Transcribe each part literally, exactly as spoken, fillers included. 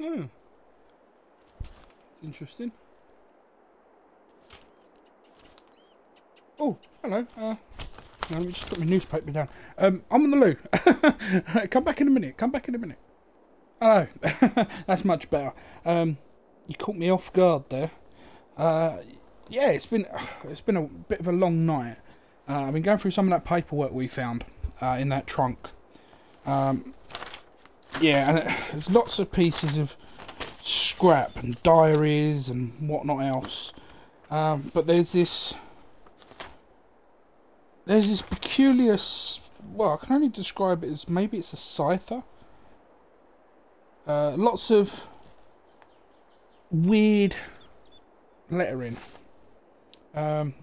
Oh. It's interesting. Oh, hello. Uh, no, let me just put my newspaper down. Um, I'm on the loo. Come back in a minute. Come back in a minute. Hello. That's much better. Um, you caught me off guard there. Uh, yeah, it's been it's been a bit of a long night. Uh, I've been going through some of that paperwork we found uh, in that trunk. Um, yeah, and it, there's lots of pieces of scrap and diaries and whatnot else. Um, but there's this there's this peculiar. Well, I can only describe it as maybe it's a cipher. Uh, lots of weird lettering. Um,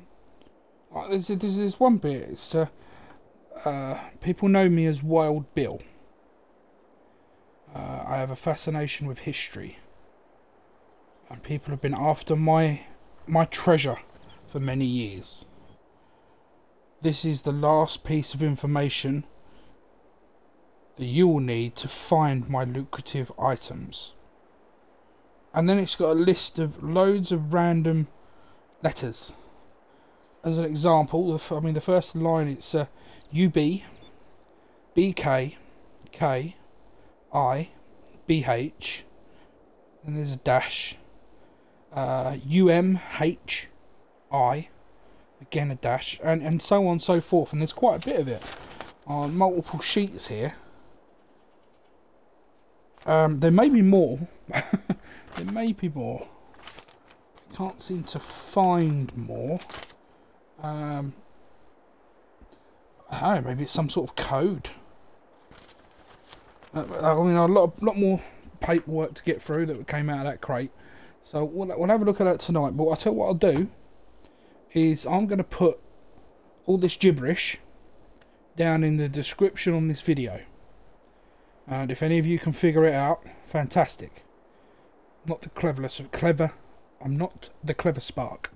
there's, there's this one bit. It's uh, uh, people know me as Wild Bill. Uh, I have a fascination with history, and people have been after my my treasure for many years. This is the last piece of information that you will need to find my lucrative items. And then it's got a list of loads of random letters. As an example, I mean the first line, it's uh, U B, B K, K, I, B H, and there's a dash, uh, U M H, I, again a dash, and, and so on and so forth. And there's quite a bit of it on multiple sheets here. Um, there may be more. There may be more. I can't seem to find more. Um, I don't know, maybe it's some sort of code. Uh, I mean, a lot, of, lot more paperwork to get through that came out of that crate. So we'll, we'll have a look at that tonight. But I'll tell you what I'll do is I'm going to put all this gibberish down in the description on this video. And if any of you can figure it out, fantastic. I'm not the cleverest of clever. I'm not the clever spark.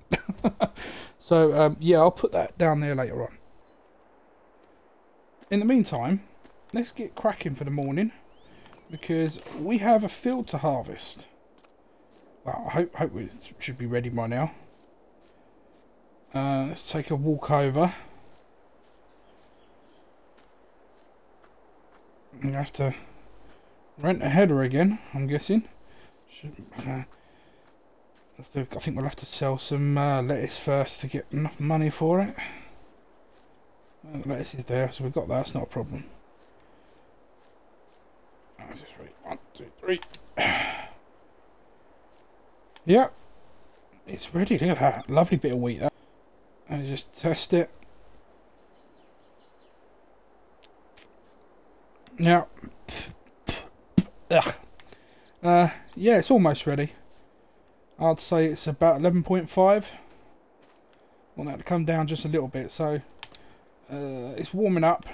So um, yeah, I'll put that down there later on. In the meantime, let's get cracking for the morning, because we have a field to harvest. Well, I hope hope it should be ready by now. Uh, let's take a walk over. You have to rent a header again, I'm guessing. Should, uh, I think we'll have to sell some uh, lettuce first to get enough money for it. Uh, the lettuce is there, so we've got that. It's not a problem. One, two, three. Yep, it's ready. Look at that lovely bit of wheat. That. And just test it. Now, uh, yeah, it's almost ready. I'd say it's about eleven point five. Want that to come down just a little bit, so uh, it's warming up. By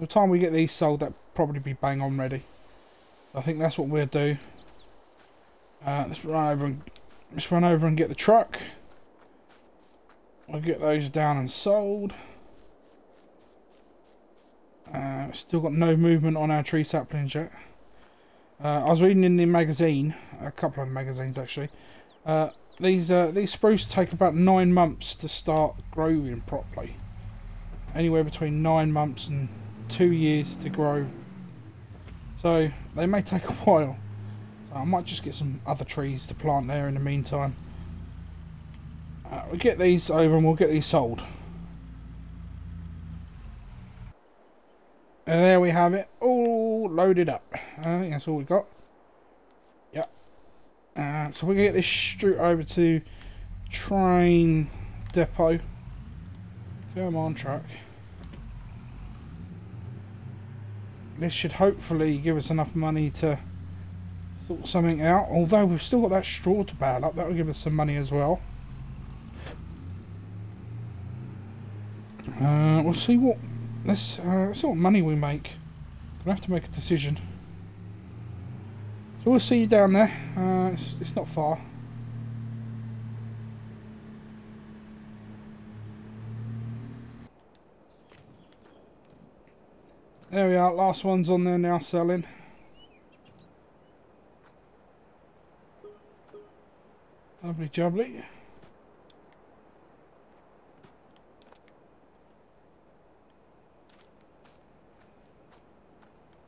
the time we get these sold, that'll probably be bang on ready. I think that's what we'll do. Uh, let's run over and let's run over and get the truck. We'll get those down and sold. Uh, still got no movement on our tree saplings yet. Uh, I was reading in the magazine, a couple of magazines actually. Uh, these uh, these spruce take about nine months to start growing properly. Anywhere between nine months and two years to grow. So they may take a while. So I might just get some other trees to plant there in the meantime. Uh, we'll get these over and we'll get these sold. And there we have it, all loaded up. I think that's all we got. Yep. Uh, so we're going to get this straight over to Train Depot. Come on, truck. This should hopefully give us enough money to sort something out. Although we've still got that straw to bale up, that will give us some money as well. Uh, we'll see what... Let's, uh, let's see what money we make. We'll have to make a decision. So we'll see you down there. Uh, it's, it's not far. There we are. Last one's on there now, selling. Lovely jubbly.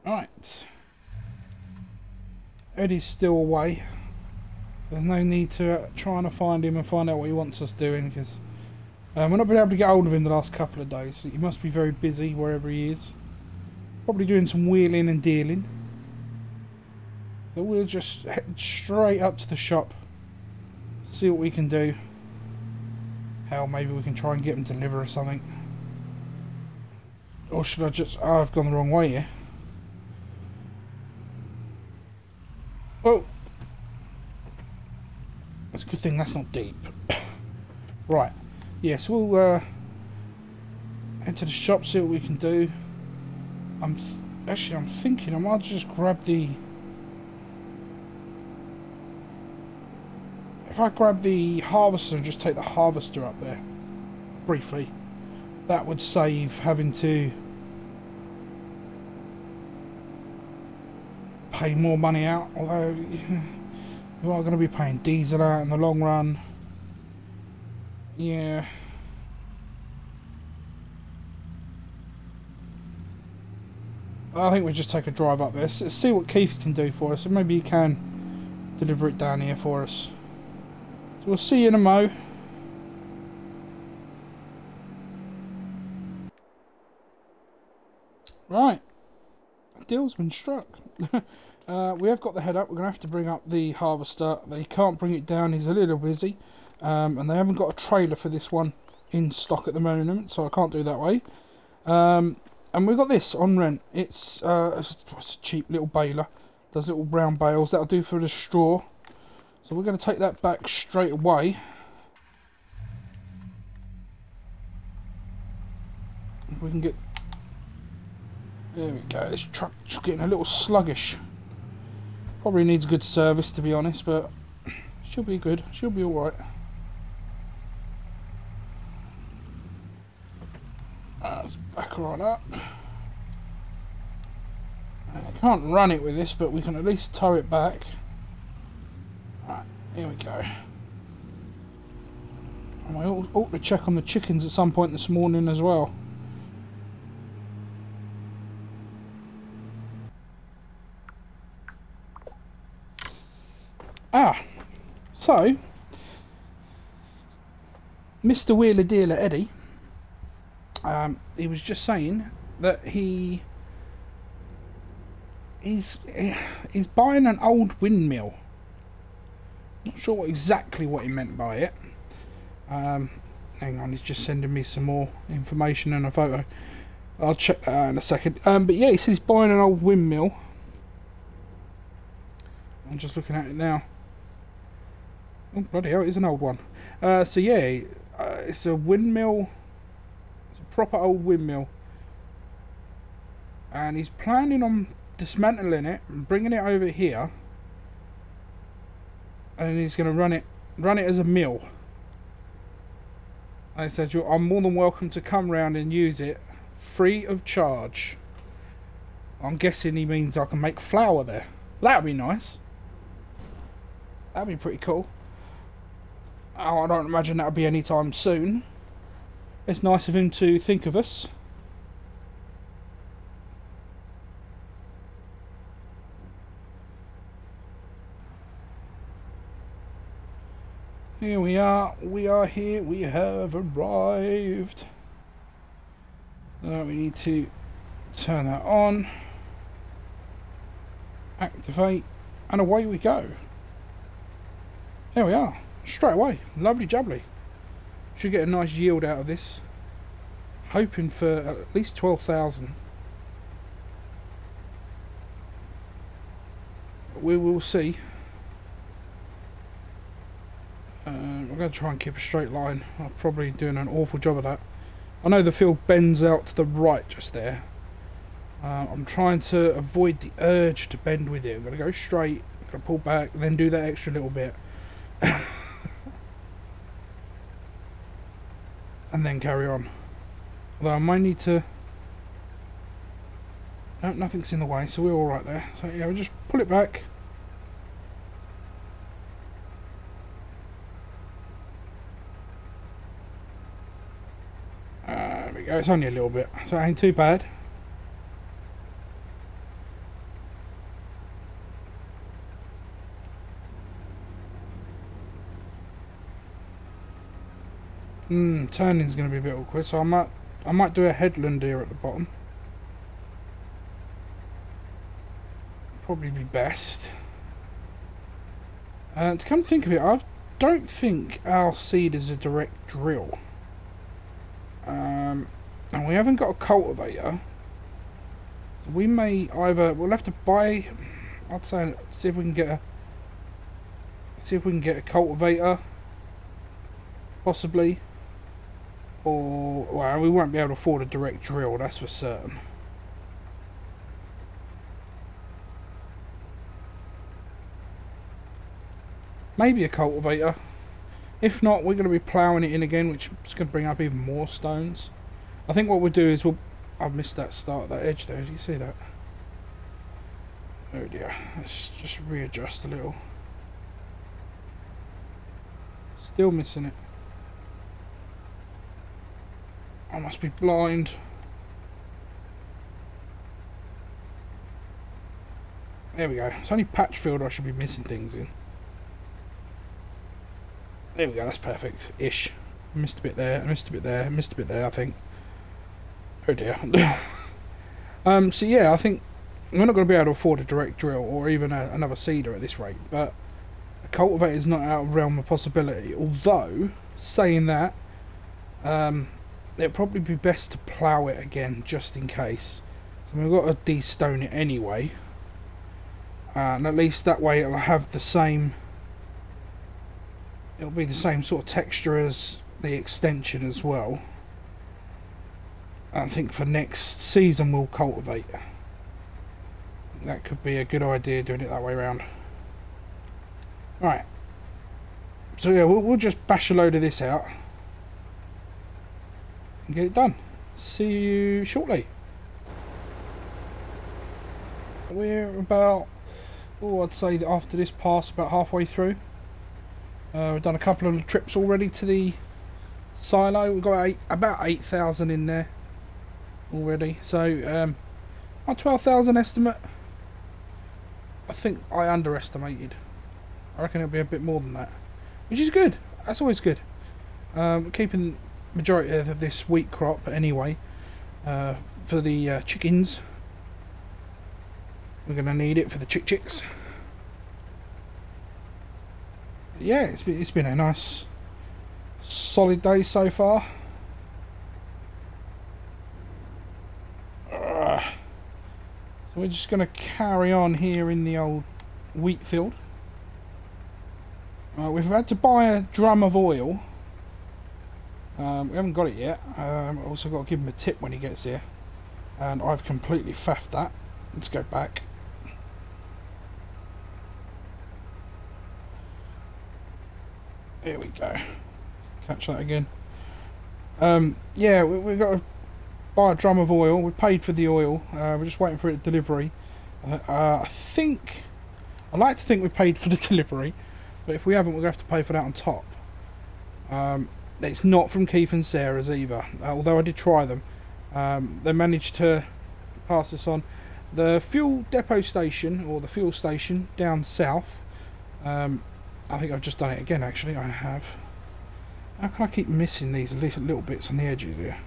Right. Eddie's still away. There's no need to uh, try and find him and find out what he wants us doing, because um, we've not been able to get hold of him the last couple of days. So he must be very busy wherever he is. Probably doing some wheeling and dealing. So we'll just head straight up to the shop. See what we can do. Hell, maybe we can try and get him to deliver or something. Or should I just... Oh, I've gone the wrong way here. Oh! That's a good thing that's not deep. Right, yes, we'll uh, head to the shop, see what we can do. I'm th actually I'm thinking I might just grab the if I grab the harvester and just take the harvester up there briefly, that would save having to pay more money out, although we are going to be paying diesel out in the long run. Yeah. I think we'll just take a drive up there. Let's see what Keith can do for us, and maybe he can deliver it down here for us. So we'll see you in a mo. Right. A deal's been struck. Uh, we have got the head up. We're going to have to bring up the harvester. They can't bring it down. He's a little busy. Um, and they haven't got a trailer for this one in stock at the moment, so I can't do that way. Um, and we've got this on rent. It's, uh, it's, it's a cheap little baler. Does little round bales. That'll do for the straw. So we're going to take that back straight away. If we can get... There we go. This truck's getting a little sluggish. Probably needs good service, to be honest, but she'll be good. She'll be alright. Let's back right up. I can't run it with this, but we can at least tow it back. Right, here we go. And we ought to check on the chickens at some point this morning as well. Ah, so Mister Wheeler Dealer Eddie, um, he was just saying that he is is buying an old windmill. Not sure what, exactly what he meant by it. Um, hang on, he's just sending me some more information and a photo. I'll check that out in a second. Um, but yeah, he says he's buying an old windmill. I'm just looking at it now. Oh, bloody hell, it is an old one. Uh, so yeah, uh, it's a windmill. It's a proper old windmill. And he's planning on dismantling it and bringing it over here. And he's going to run it run it as a mill. They said, I'm more than welcome to come round and use it free of charge. I'm guessing he means I can make flour there. That'd be nice. That'd be pretty cool. Oh, I don't imagine that'll be any time soon. It's nice of him to think of us. Here we are, we are here, we have arrived. Now we need to turn that on. Activate, and away we go. There we are, straight away. Lovely jubbly. Should get a nice yield out of this. Hoping for at least twelve thousand. We will see. Um, I'm going to try and keep a straight line. I'm probably doing an awful job of that. I know the field bends out to the right just there. Uh, I'm trying to avoid the urge to bend with it. I'm going to go straight, I'm going to pull back, then do that extra little bit. And then carry on. Although I might need to... No, nothing's in the way, so we're alright there. So yeah, we'll just pull it back. go, it's only a little bit, so it ain't too bad. Mm, turning's going to be a bit awkward, so I might, I might do a headland here at the bottom. Probably be best. Uh, to come to think of it, I don't think our seed is a direct drill. Um, and we haven't got a cultivator. So we may either, we'll have to buy, I'd say, see if we can get a, see if we can get a cultivator. Possibly. Or, well, we won't be able to afford a direct drill, that's for certain. Maybe a cultivator. If not, we're going to be ploughing it in again, which is going to bring up even more stones. I think what we'll do is we'll... I've missed that start, that edge there, did you see that? Oh dear, let's just readjust a little. Still missing it. I must be blind. There we go. It's only patch field I should be missing things in. There we go, that's perfect. Ish. Missed a bit there, missed a bit there, missed a bit there, I think. Oh dear. um, so yeah, I think we're not going to be able to afford a direct drill or even a, another seeder at this rate, but a cultivator is not out of realm of possibility. Although, saying that, um, it'd probably be best to plough it again just in case. So we've got to de-stone it anyway, uh, and at least that way it'll have the same, it'll be the same sort of texture as the extension as well. I think for next season we'll cultivate. That could be a good idea, doing it that way around. Right, so yeah, we'll, we'll just bash a load of this out and get it done. See you shortly. We're about, oh, I'd say that after this pass, about halfway through. Uh, we've done a couple of trips already to the silo. We've got eight, about eight thousand in there already. So, um, my twelve thousand estimate, I think I underestimated. I reckon it'll be a bit more than that, which is good. That's always good. Um, we're keeping majority of this wheat crop anyway, uh, for the uh, chickens. We're going to need it for the chick chicks. But yeah, it's been, it's been a nice solid day so far. Uh, so we're just going to carry on here in the old wheat field. Uh, we've had to buy a drum of oil. Um, we haven't got it yet. Um, I've also got to give him a tip when he gets here. And I've completely faffed that. Let's go back. There we go. Catch that again. Um, yeah, we, we've got to buy a drum of oil. We paid for the oil. Uh, we're just waiting for it delivery. Uh, uh, I think... I like to think we paid for the delivery. But if we haven't, we'll have to pay for that on top. Um... It's not from Keith and Sarah's either, uh, although I did try them. Um, they managed to pass this on. The fuel depot station, or the fuel station down south, um, I think I've just done it again actually, I have. How can I keep missing these little bits on the edges here?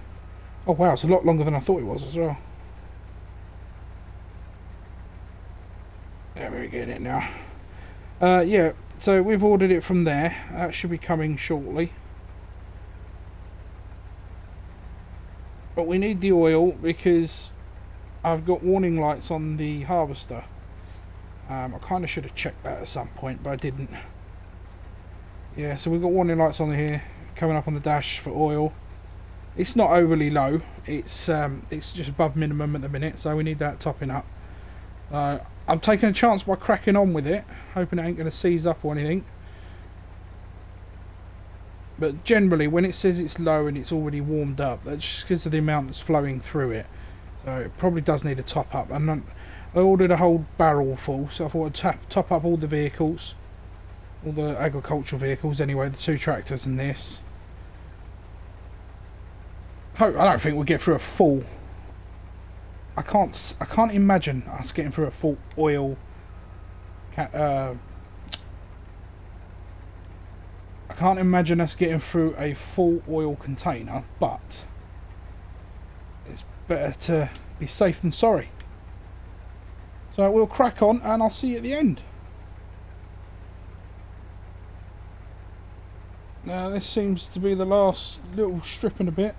Oh wow, it's a lot longer than I thought it was as well. There, we're getting it now. Uh, yeah, so we've ordered it from there. That should be coming shortly. But we need the oil because I've got warning lights on the harvester. Um, I kind of should have checked that at some point, but I didn't. Yeah, so we've got warning lights on here, coming up on the dash for oil. It's not overly low. It's um, it's just above minimum at the minute, so we need that topping up. Uh, I'm taking a chance by cracking on with it, hoping it ain't going to seize up or anything. But generally, when it says it's low and it's already warmed up, that's just because of the amount that's flowing through it. So it probably does need a top up. And I ordered a whole barrel full, so I thought I'd tap, top up all the vehicles, all the agricultural vehicles anyway, the two tractors and this. I don't think we'll get through a full... I can't, I can't imagine us getting through a full oil... Uh, I can't imagine us getting through a full oil container, but it's better to be safe than sorry. So we'll crack on and I'll see you at the end. Now this seems to be the last little strip and a bit.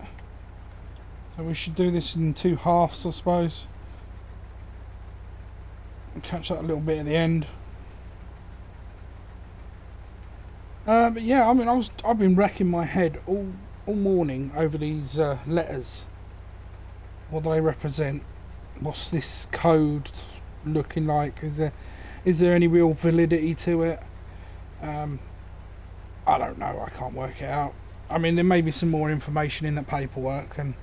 So we should do this in two halves, I suppose. And catch that a little bit at the end. Uh, but yeah, I mean, I was, I've been racking my head all, all morning over these uh, letters. What do they represent? What's this code looking like? Is there, is there any real validity to it? Um, I don't know. I can't work it out. I mean, there may be some more information in the paperwork, and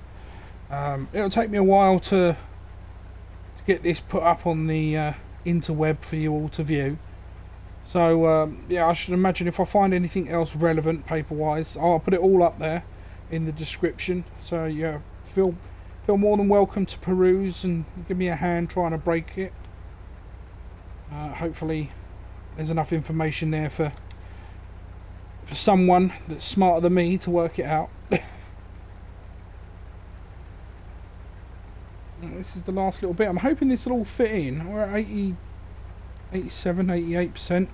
um, it'll take me a while to, to get this put up on the uh, interweb for you all to view. So, um, yeah, I should imagine if I find anything else relevant paper-wise, I'll put it all up there in the description. So, yeah, feel, feel more than welcome to peruse and give me a hand trying to break it. Uh, hopefully there's enough information there for, for someone that's smarter than me to work it out. This is the last little bit. I'm hoping this will all fit in. We're at eighty... eighty-seven, eighty-eight percent,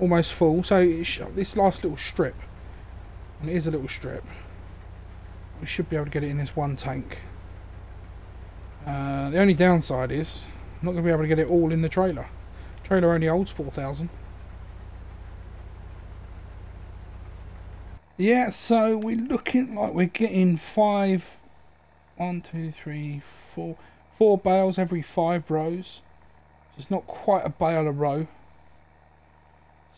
almost full. So it's, this last little strip, and it is a little strip, we should be able to get it in this one tank. Uh, the only downside is I'm not going to be able to get it all in the trailer. The trailer only holds four thousand. Yeah, so we're looking like we're getting five, one, two, three, four, four bales every five rows. So it's not quite a bale a row.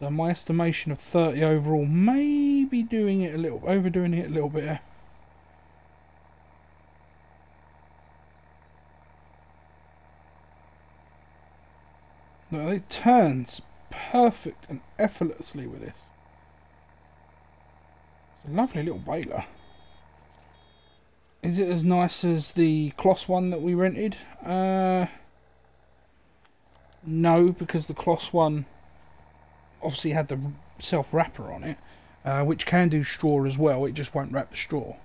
So my estimation of thirty overall, maybe doing it a little, overdoing it a little bit. No, it turns perfect and effortlessly with this. It's a lovely little baler. Is it as nice as the Kloss one that we rented? Uh... No, because the Kloss one obviously had the self wrapper on it, uh, which can do straw as well. It just won't wrap the straw.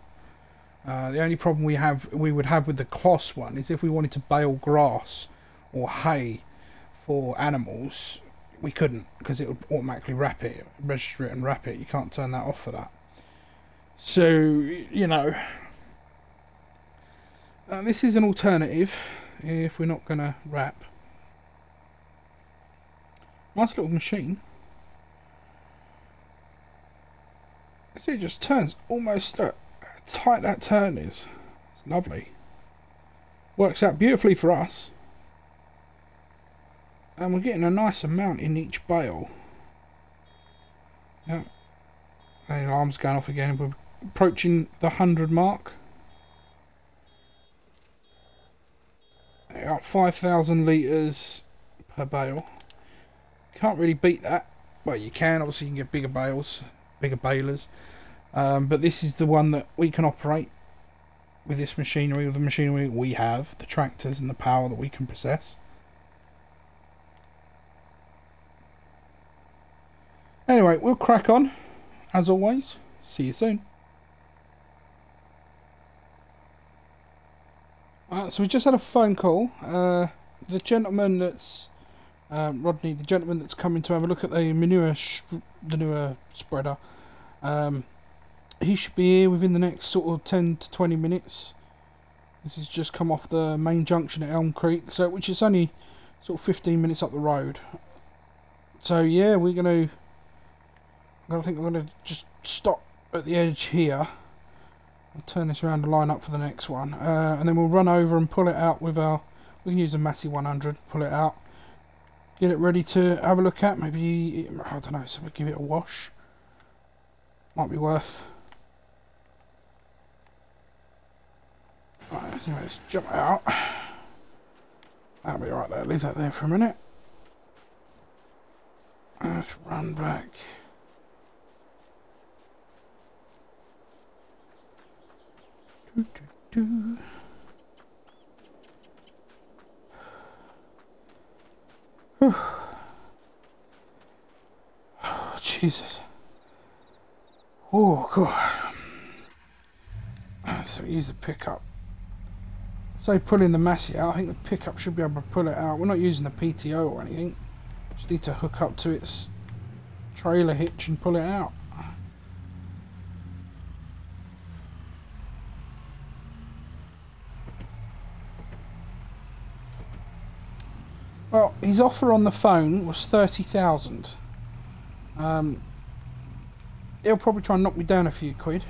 Uh, the only problem we have, we would have with the Kloss one, is if we wanted to bale grass or hay for animals, we couldn't, because it would automatically wrap it, register it and wrap it. You can't turn that off for that. So you know, uh, this is an alternative if we're not going to wrap. Nice little machine. It just turns almost, look how tight that turn is. It's lovely. Works out beautifully for us. And we're getting a nice amount in each bale. Yeah. The alarm's going off again. We're approaching the hundred mark. About five thousand litres per bale. Can't really beat that. Well, you can, obviously you can get bigger bales, bigger balers, um, but this is the one that we can operate with this machinery, with the machinery we have, the tractors and the power that we can possess. Anyway, we'll crack on as always. See you soon. Alright, so we just had a phone call. Uh, the gentleman that's Um, Rodney, the gentleman that's coming to have a look at the manure, manure spreader, um, he should be here within the next sort of ten to twenty minutes. This has just come off the main junction at Elm Creek, so which is only sort of fifteen minutes up the road. So yeah, we're gonna, I think I'm gonna just stop at the edge here and turn this around and line up for the next one, uh, and then we'll run over and pull it out with our. We can use a Massey one hundred, pull it out. Get it ready to have a look at. Maybe, I don't know, so we'll give it a wash. Might be worth. Alright, so let's jump it out. That'll be right there. Leave that there for a minute. Let's run back. Doo choo. Whew. Oh, Jesus. Oh, God. So we use the pickup. So pulling the Massey out, I think the pickup should be able to pull it out. We're not using the P T O or anything. Just need to hook up to its trailer hitch and pull it out. Well, his offer on the phone was thirty thousand. Um, he'll probably try and knock me down a few quid,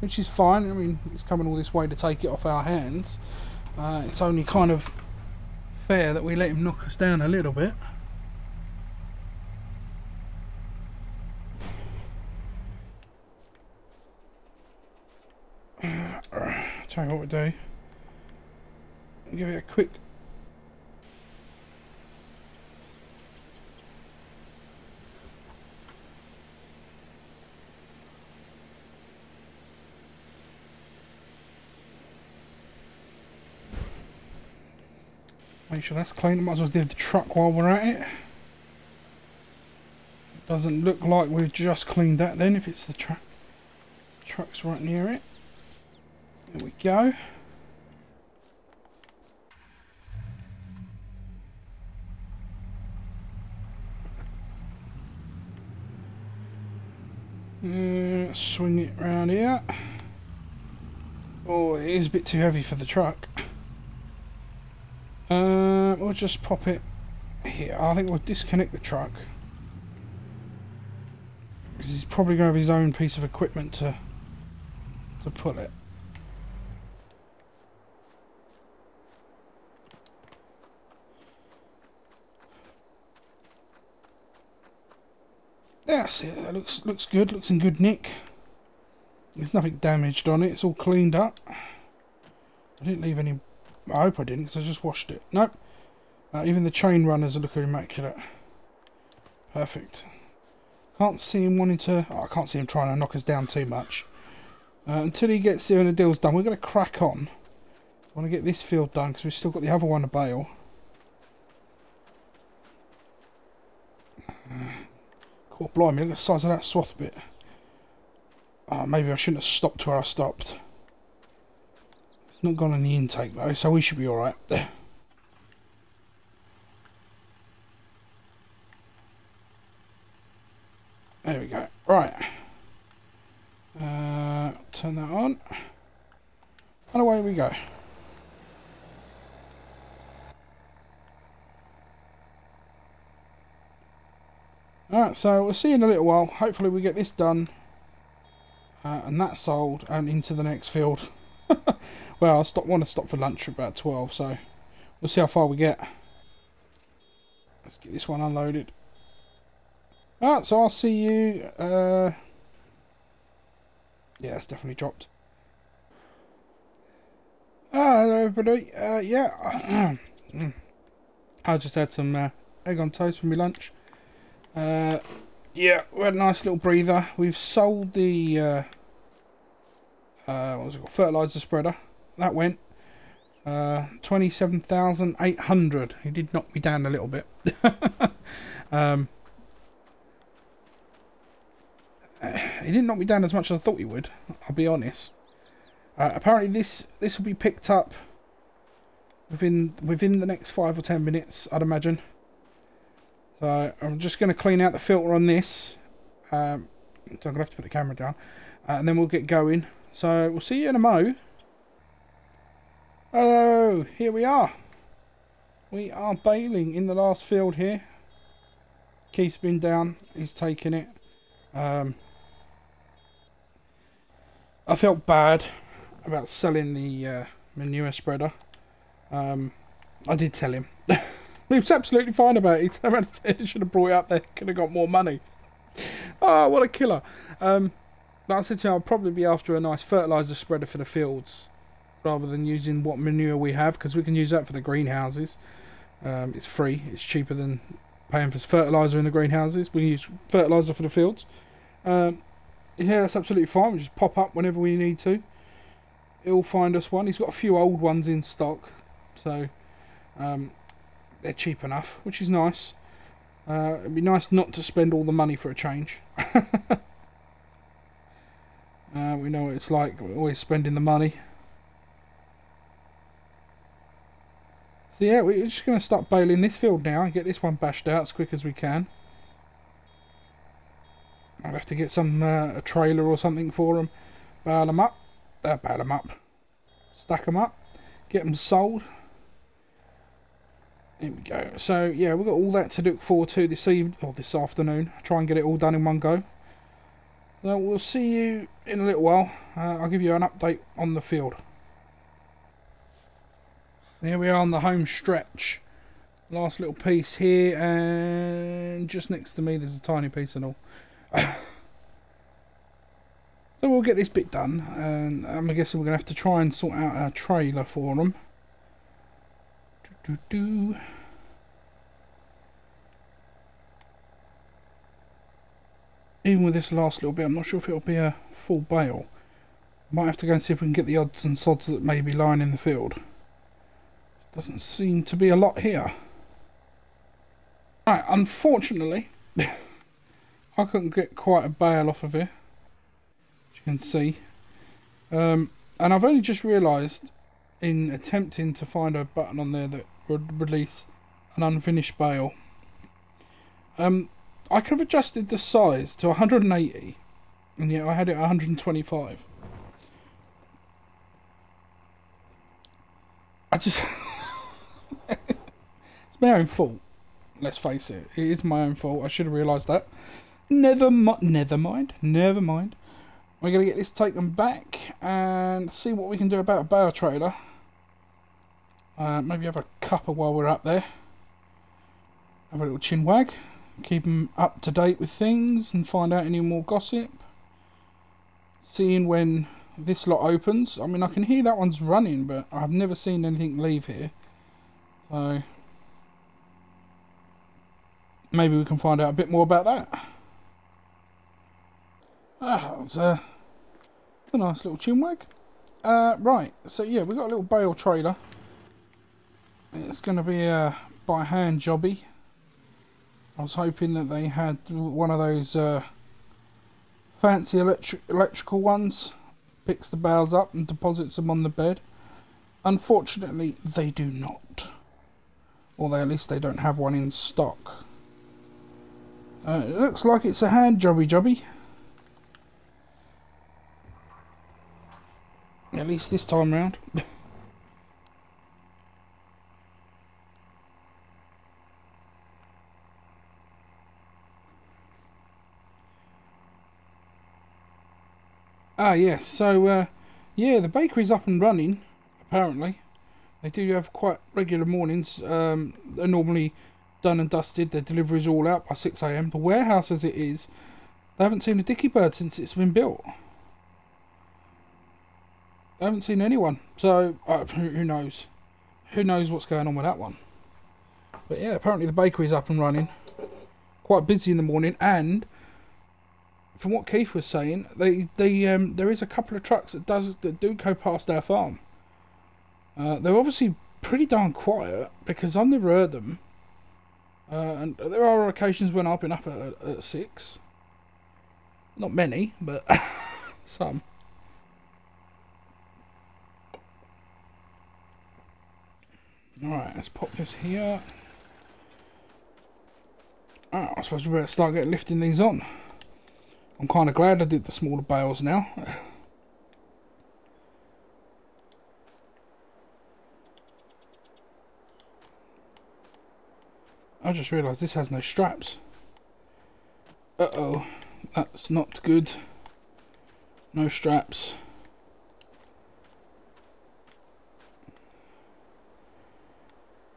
which is fine. I mean, he's coming all this way to take it off our hands. Uh, it's only kind of fair that we let him knock us down a little bit. Tell you what we do. Give it a quick. Make sure that's clean. Might as well do the truck while we're at it. It doesn't look like we've just cleaned that then, if it's the truck. Truck's right near it. There we go. Uh, swing it round here. Oh, it is a bit too heavy for the truck. Uh, we'll just pop it here. I think we'll disconnect the truck, because he's probably going to have his own piece of equipment to to pull it. That's it. That looks looks good. Looks in good nick. There's nothing damaged on it. It's all cleaned up. I didn't leave any. I hope I didn't, because I just washed it. Nope. Uh, even the chain runners are looking immaculate. Perfect. Can't see him wanting to... Oh, I can't see him trying to knock us down too much. Uh, until he gets here and the deal's done, we're going to crack on. I want to get this field done, because we've still got the other one to bale. Uh, God, blimey, look at the size of that swath bit. Oh, maybe I shouldn't have stopped where I stopped. Not gone on the intake though, so we should be alright. There we go. Right. Uh, turn that on. And away we go. Alright, so we'll see you in a little while. Hopefully we get this done. Uh, and that sold and into the next field. Well, I stop, want to stop for lunch at about twelve, so we'll see how far we get. Let's get this one unloaded. Alright, so I'll see you... Uh, yeah, it's definitely dropped. Ah, hello everybody. Uh, yeah. I just had some uh, egg on toast for my lunch. Uh, yeah, we had a nice little breather. We've sold the... Uh, Uh, what was it called? Fertilizer spreader. That went uh, twenty-seven thousand eight hundred. He did knock me down a little bit. um, he didn't knock me down as much as I thought he would. I'll be honest. Uh, apparently, this this will be picked up within within the next five or ten minutes, I'd imagine. So I'm just going to clean out the filter on this. Um, so I'm going to have to put the camera down, uh, and then we'll get going. So we'll see you in a mo. Hello, here we are. We are baling in the last field here. Keith's been down, he's taken it. Um, I felt bad about selling the uh, manure spreader. Um, I did tell him. He was absolutely fine about it. He should have brought it up there, could have got more money. Oh, what a killer. Um, But I said to you, I'll probably be after a nice fertiliser spreader for the fields rather than using what manure we have, because we can use that for the greenhouses. Um, it's free, it's cheaper than paying for fertiliser in the greenhouses. We use fertiliser for the fields. Um, yeah, that's absolutely fine. We just pop up whenever we need to. he'll find us one. He's got a few old ones in stock, so um, they're cheap enough, which is nice. Uh, it'd be nice not to spend all the money for a change. Uh, we know what it's like, we're always spending the money. So yeah, we're just going to start baling this field now and get this one bashed out as quick as we can. I'll have to get some uh, a trailer or something for them, bale them up, uh, bale them up, stack them up, get them sold. There we go. So yeah, we've got all that to look forward to this evening or this afternoon. Try and get it all done in one go. So we'll see you in a little while. Uh, I'll give you an update on the field. Here we are on the home stretch. Last little piece here, and just next to me there's a tiny piece and all. So we'll get this bit done, and I'm guessing we're going to have to try and sort out our trailer for them. Do, do, do. Even with this last little bit, I'm not sure if it'll be a full bale. Might have to go and see if we can get the odds and sods that may be lying in the field. Doesn't seem to be a lot here. Right, unfortunately, I couldn't get quite a bale off of here, as you can see. Um, and I've only just realised, in attempting to find a button on there that would release an unfinished bale, um, I could have adjusted the size to one hundred and eighty, and yet I had it at one hundred and twenty-five. I just... It's my own fault, let's face it. It is my own fault. I should have realised that. Never mind. Never mind. Never mind. We're going to get this taken back and see what we can do about a bale trailer. Uh, maybe have a cuppa while we're up there. Have a little chin wag. Keep them up to date with things and find out any more gossip. Seeing when this lot opens. I mean, I can hear that one's running, but I've never seen anything leave here. So maybe we can find out a bit more about that. Ah, it's a, a nice little chinwag. Uh, right, so yeah, we've got a little bale trailer. It's going to be a by hand jobby. I was hoping that they had one of those uh, fancy electric electrical ones. Picks the bales up and deposits them on the bed. Unfortunately, they do not. Although at least they don't have one in stock. Uh, it looks like it's a hand jobby jobby. At least this time round. Ah yes, so uh, yeah, the bakery's up and running, apparently. They do have quite regular mornings. Um, they're normally done and dusted, their delivery's all out by six A M. The warehouse as it is, they haven't seen a dicky bird since it's been built. I haven't seen anyone, so uh, who knows? Who knows what's going on with that one? But yeah, apparently the bakery's up and running. Quite busy in the morning, and from what Keith was saying, they they um, there is a couple of trucks that does that do go past our farm. Uh, they're obviously pretty darn quiet because I've never heard them. Uh, and there are occasions when I've been up at, at six. Not many, but some. Alright, let's pop this here. Oh, I suppose we better start getting lifting these on. I'm kind of glad I did the smaller bales now. I just realised this has no straps. Uh oh, that's not good. No straps.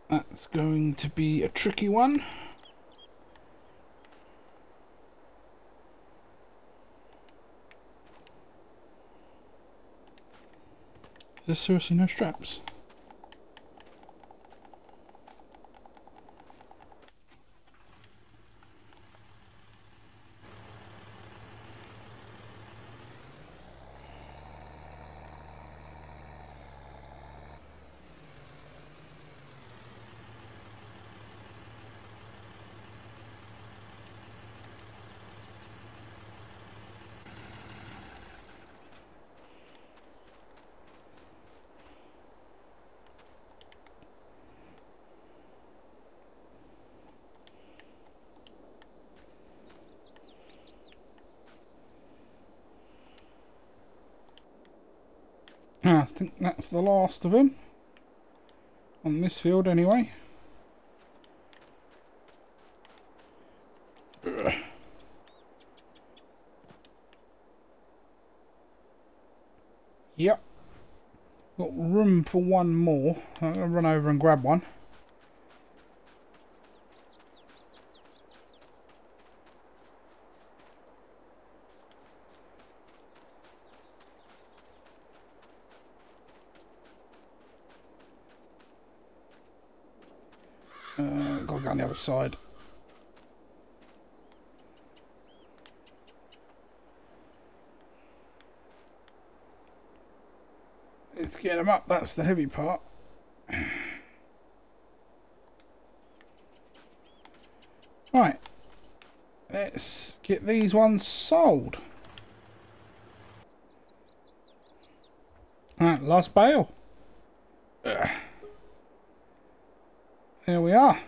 That's going to be a tricky one. There's seriously no straps. think that's the last of them on this field anyway. Ugh. Yep, got room for one more. I'm going to run over and grab one. Uh, gotta go on the other side. It's getting them up, that's the heavy part. Right, let's get these ones sold. Alright, last bale. Ugh. There we are.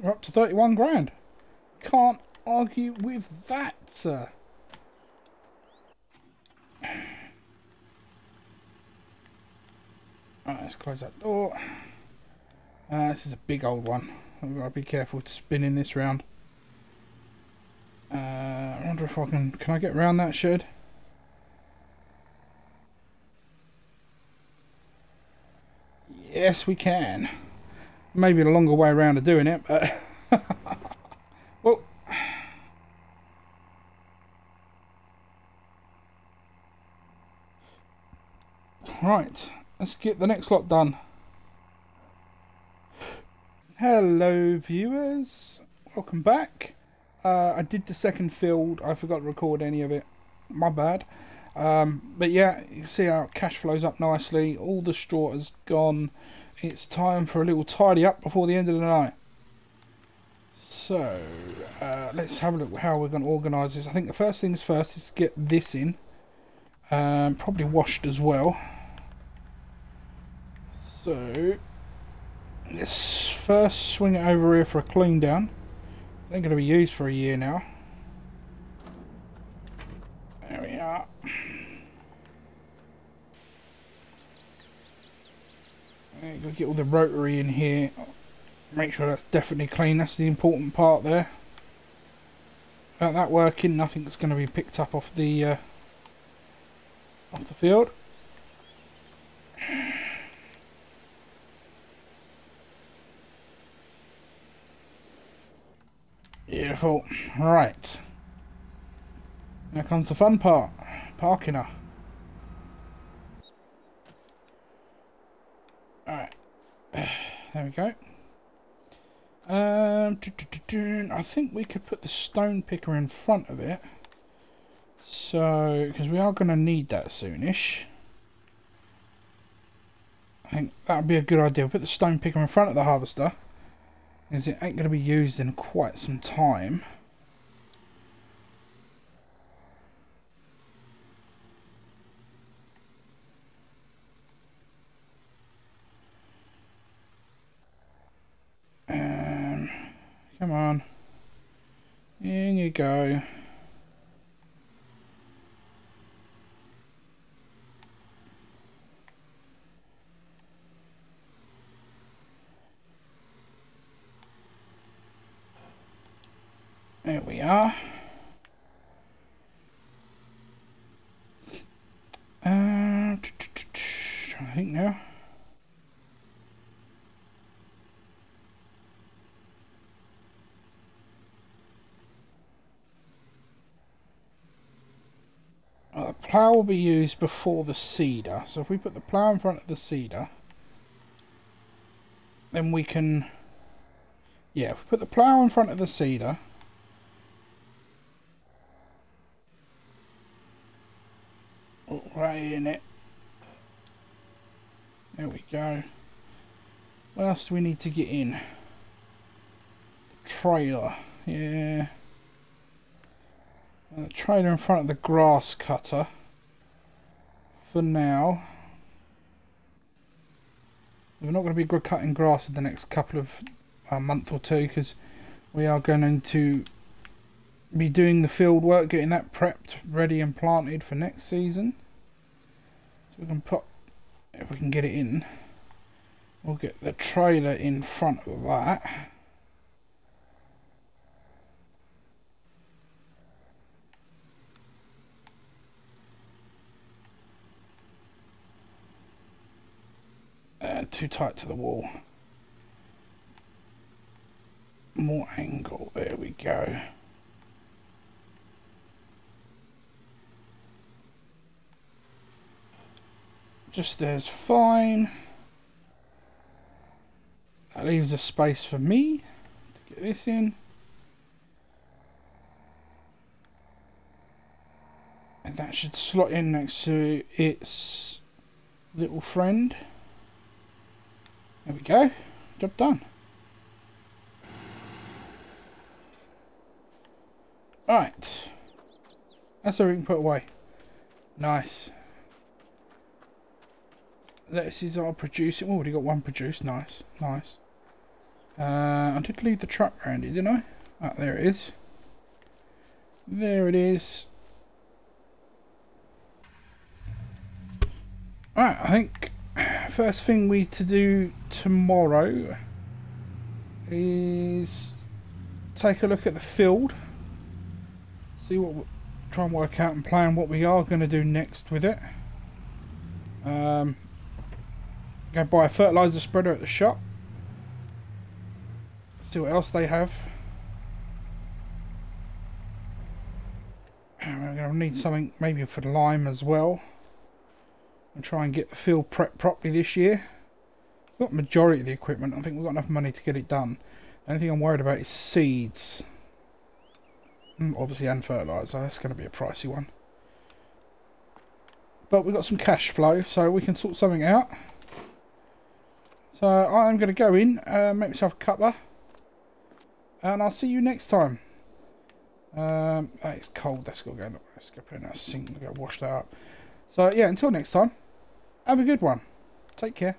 We're up to thirty-one grand. Can't argue with that, sir. Alright, let's close that door. Uh, this is a big old one. I've got to be careful to spin in this round. Uh, I wonder if I can... Can I get round that shed? Yes, we can. Maybe a longer way around of doing it, but well, right, let's get the next lot done. Hello viewers, welcome back. uh, I did the second field, I forgot to record any of it, my bad. Um, but yeah, you can see our cash flows up nicely, all the straw has gone. It's time for a little tidy up before the end of the night. So, uh, let's have a look how we're going to organise this. I think the first things first is to get this in. Um, probably washed as well. So, let's first swing it over here for a clean down. It ain't going to be used for a year now. There we are. Gotta get all the rotary in here, make sure that's definitely clean. That's the important part there. Without that working, nothing's going to be picked up off the uh, off the field. Beautiful. Right, now comes the fun part, parking her. Alright, there we go. Um, doo -doo -doo -doo. I think we could put the stone picker in front of it. So, because we are going to need that soonish. I think that would be a good idea. We'll put the stone picker in front of the harvester, because it ain't going to be used in quite some time. Come on, in you go. There we are. Uh, I think now. Plough will be used before the seeder, so if we put the plough in front of the seeder, then we can, yeah, if we put the plough in front of the seeder, oh, right in it, there we go. What else do we need to get in? The trailer, yeah, the trailer in front of the grass cutter. For now, we're not going to be cutting grass in the next couple of uh, month or two, because we are going to be doing the field work, getting that prepped, ready and planted for next season. So we can put if we can get it in, we'll get the trailer in front of that. Uh, too tight to the wall. More angle, there we go. Just there's fine. That leaves a space for me to get this in. And that should slot in next to its little friend. There we go, job done. Alright, that's everything put away. Nice. Lettuces are producing. Oh, already got one produced. Nice, nice. Uh, I did leave the truck round here, didn't I? Ah, there it is. There it is. Alright, I think first thing we to do tomorrow is take a look at the field. See what, try and work out and plan what we are going to do next with it. Um, go buy a fertiliser spreader at the shop. See what else they have. And we're going to need something maybe for lime as well. And try and get the field prepped properly this year. We've got the majority of the equipment. I think we've got enough money to get it done. The only thing I'm worried about is seeds. Obviously, and fertiliser. That's going to be a pricey one. But we've got some cash flow, so we can sort something out. So I'm going to go in, uh, make myself a cuppa, and I'll see you next time. Um, that is cold. That's got to go in the, let's go put it in that sink and go wash that up. So yeah, until next time, have a good one. Take care.